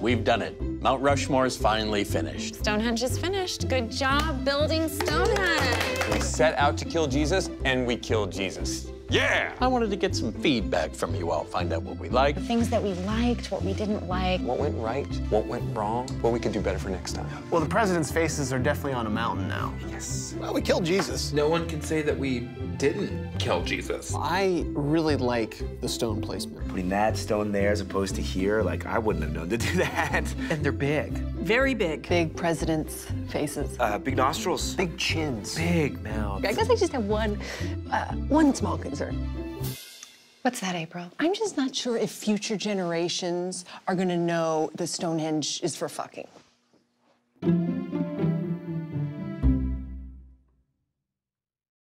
We've done it. Mount Rushmore is finally finished. Stonehenge is finished. Good job building Stonehenge. We set out to kill Jesus, and we killed Jesus. Yeah! I wanted to get some feedback from you all, find out what we liked. The things that we liked, what we didn't like. What went right, what went wrong, what we could do better for next time. Well, the president's faces are definitely on a mountain now. Yes. Well, we killed Jesus. No one can say that we didn't kill Jesus. I really like the stone placement. Putting that stone there as opposed to here, like, I wouldn't have known to do that. And they're big. Very big. Big president's faces. Big nostrils. Big chins. Big mouths. I guess I just have one small concern. What's that, April? I'm just not sure if future generations are gonna know that Stonehenge is for fucking.